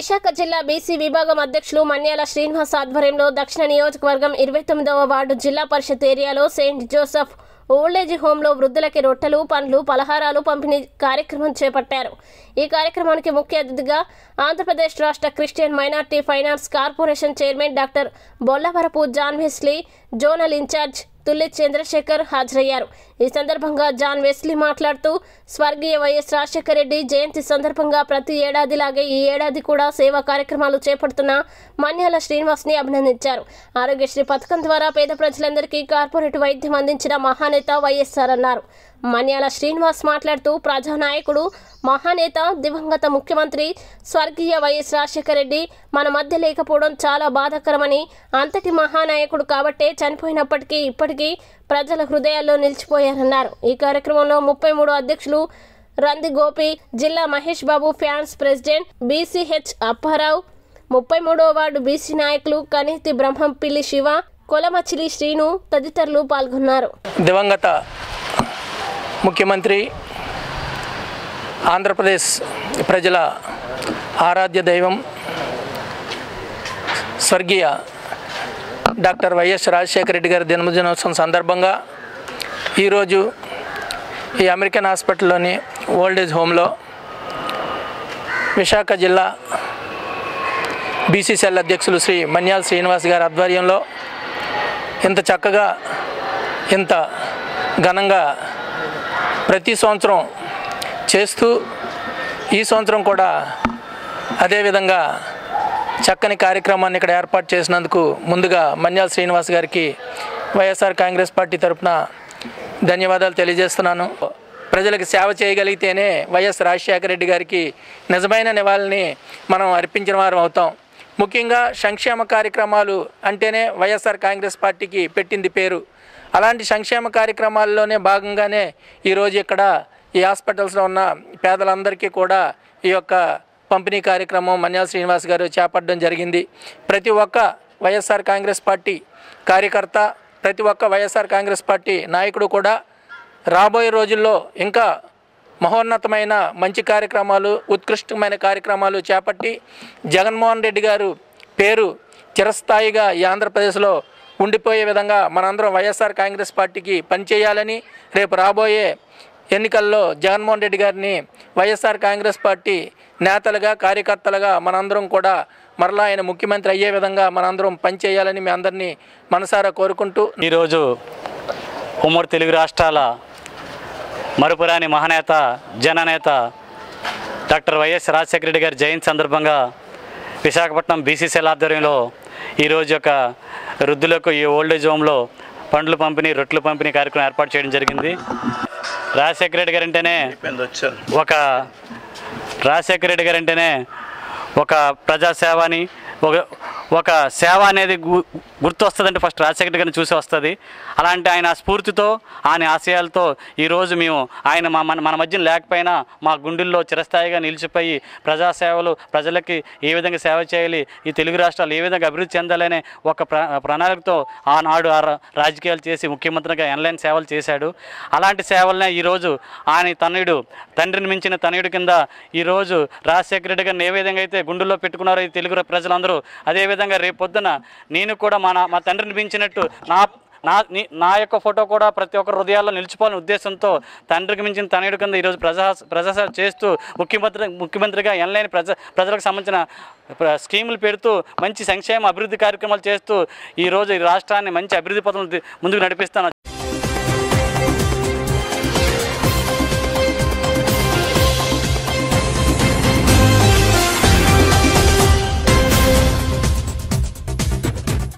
విశాఖ జిల్లా బీసీ విభాగం అధ్యక్షులు మన్యాల శ్రీనివాస్ ఆధ్వర్యంలో దక్షిణ నియోజకవర్గం 29వ వార్డు జిల్లా పరిషత్ ఏరియాలో సెయింట్ జోసెఫ్ ఓల్డేజ్ హోంలో వృద్ధులకి రొట్టెలు పండ్లు పలహారాలు పంపిణీ కార్యక్రమం చేపట్టారు। ఈ కార్యక్రమానికి ముఖ్య అతిథిగా ఆంధ్రప్రదేశ్ రాష్ట్ర Christian minority finance corporation chairman doctor Bollavarapu John Wesley, zonal incharge తుల్లి Chandrasekhar హాజరయ్యారు। ఈ సందర్భంగా జాన్ వెస్లీ మాట్లాడుతూ, స్వర్గీయ వైఎస్ రాజశేఖర రెడ్డి జయంతి సందర్భంగా ప్రతి ఏడాదిలాగే ఈ ఏడాది కూడా సేవా కార్యక్రమాలు చేపడుతున్న మన్యాల శ్రీనివాస్ని అభినందించారు। ఆరోగ్యశ్రీ పథకం ద్వారా పేద ప్రజలందరికీ కార్పొరేట్ వైద్యం అందించిన మహానేత వైఎస్ఆర్ అన్నారు। మన్యాల శ్రీనివాస్ మాట్లాడుతూ, ప్రజానాయకుడు, మహానేత, దివంగత ముఖ్యమంత్రి స్వర్గీయ వైఎస్ రాజశేఖర రెడ్డి మన మధ్య లేకపోవడం చాలా బాధాకరమని, అంతటి మహానాయకుడు కాబట్టే చనిపోయినప్పటికీ ఇప్పటికీ ప్రజల హృదయాల్లో నిలిచిపోయారన్నారు। ఈ కార్యక్రమంలో 33 అధ్యక్షులు రంది గోపి, జిల్లా Mahesh Babu, fans president BCH Apparao, 33వ వార్డు బీసీ నాయకులు కనేతి బ్రహ్మం, పిల్లి శివ, కొలమచిలి శ్రీను తదితరులు పాల్గొన్నారు। దివంగత ముఖ్యమంత్రి, ఆంధ్రప్రదేశ్ ప్రజల ఆరాధ్య దైవం స్వర్గీయ డాక్టర్ వైఎస్ రాజశేఖర రెడ్డి గారి జన్మదినోత్సవం సందర్భంగా ఈరోజు ఈ అమెరికన్ హాస్పిటల్లోని ఓల్డేజ్ హోమ్లో విశాఖ జిల్లా బీసీ సెల్ అధ్యక్షులు శ్రీ మన్యాల శ్రీనివాస్ గారి ఆధ్వర్యంలో ఇంత చక్కగా ఇంత ఘనంగా ప్రతి సంవత్సరం చేస్తూ ఈ సంవత్సరం కూడా అదేవిధంగా చక్కని కార్యక్రమాన్ని ఇక్కడ ఏర్పాటు చేసినందుకు ముందుగా మన్యాల శ్రీనివాస్ గారికి వైఎస్ఆర్ కాంగ్రెస్ పార్టీ తరఫున ధన్యవాదాలు తెలియజేస్తున్నాను। ప్రజలకు సేవ చేయగలిగితేనే వైఎస్ రాజశేఖర రెడ్డి గారికి నిజమైన నివాళిని మనం అర్పించిన వారం అవుతాం। ముఖ్యంగా సంక్షేమ కార్యక్రమాలు అంటేనే వైఎస్ఆర్ కాంగ్రెస్ పార్టీకి పెట్టింది పేరు। అలాంటి సంక్షేమ కార్యక్రమాల్లోనే భాగంగానే ఈరోజు ఇక్కడ ఈ హాస్పిటల్స్లో ఉన్న పేదలందరికీ కూడా ఈ యొక్క పంపిణీ కార్యక్రమం మన్యాల శ్రీనివాస్ గారు చేపట్టడం జరిగింది। ప్రతి ఒక్క వైఎస్ఆర్ కాంగ్రెస్ పార్టీ కార్యకర్త, ప్రతి ఒక్క వైఎస్ఆర్ కాంగ్రెస్ పార్టీ నాయకుడు కూడా రాబోయే రోజుల్లో ఇంకా మహోన్నతమైన మంచి కార్యక్రమాలు, ఉత్కృష్టమైన కార్యక్రమాలు చేపట్టి జగన్మోహన్ రెడ్డి గారు పేరు చిరస్థాయిగా ఈ ఆంధ్రప్రదేశ్లో ఉండిపోయే విధంగా మనందరం వైఎస్ఆర్ కాంగ్రెస్ పార్టీకి పనిచేయాలని, రేపు రాబోయే ఎన్నికల్లో జగన్మోహన్ రెడ్డి గారిని వైఎస్ఆర్ కాంగ్రెస్ పార్టీ నేతలుగా, కార్యకర్తలుగా మనందరం కూడా మరలా ఆయన ముఖ్యమంత్రి అయ్యే విధంగా మనందరం పనిచేయాలని మీ అందరినీ మనసారా కోరుకుంటూ, ఈరోజు ఉమ్మడి తెలుగు రాష్ట్రాల మరపురాని మహానేత, జననేత డాక్టర్ వైఎస్ రాజశేఖర రెడ్డి గారి జయంతి సందర్భంగా విశాఖపట్నం బీసీసీఎల్ ఆధ్వర్యంలో ఈరోజు యొక్క వృద్ధులకు ఈ ఓల్డేజ్ హోమ్లో పండ్లు పంపిణీ, రొట్టెలు పంపిణీ కార్యక్రమం ఏర్పాటు చేయడం జరిగింది। రాజశేఖర రెడ్డి గారంటేనే ఒక ప్రజాసేవని, ఒక సేవ అనేది గుర్తొస్తుందంటే ఫస్ట్ రాజశేఖర రెడ్డి గారిని చూసి వస్తుంది। అలాంటి ఆయన స్ఫూర్తితో, ఆయన ఆశయాలతో ఈరోజు మేము ఆయన మన మధ్యన లేకపోయినా మా గుండెల్లో చిరస్థాయిగా నిలిచిపోయి ప్రజాసేవలు, ప్రజలకి ఏ విధంగా సేవ చేయాలి, ఈ తెలుగు రాష్ట్రాలు ఏ విధంగా అభివృద్ధి చెందాలనే ఒక ప్రణాళికతో ఆనాడు రాజకీయాలు చేసి ముఖ్యమంత్రిగా ఎన్లైన్ సేవలు చేశాడు। అలాంటి సేవలనే ఈరోజు ఆయన తనయుడు, తండ్రిని మించిన తనయుడు కింద ఈరోజు రాజశేఖర రెడ్డి గారిని ఏ విధంగా అయితే గుండెల్లో పెట్టుకున్నారో ఈ తెలుగు ప్రజలందరూ, అదేవిధంగా రేపు పొద్దున నేను కూడా మా తండ్రిని మించినట్టు నా యొక్క ఫోటో కూడా ప్రతి ఒక్క హృదయాల్లో నిలిచిపోవాలని ఉద్దేశంతో తండ్రికి మించిన తనయుడు కింద ఈరోజు ప్రజాసేవ చేస్తూ ముఖ్యమంత్రిగా ఎన్లైన్ ప్రజలకు సంబంధించిన స్కీములు పెడుతూ మంచి సంక్షేమ అభివృద్ధి కార్యక్రమాలు చేస్తూ ఈరోజు ఈ రాష్ట్రాన్ని మంచి అభివృద్ధి పథంలో ముందుకు నడిపిస్తాను।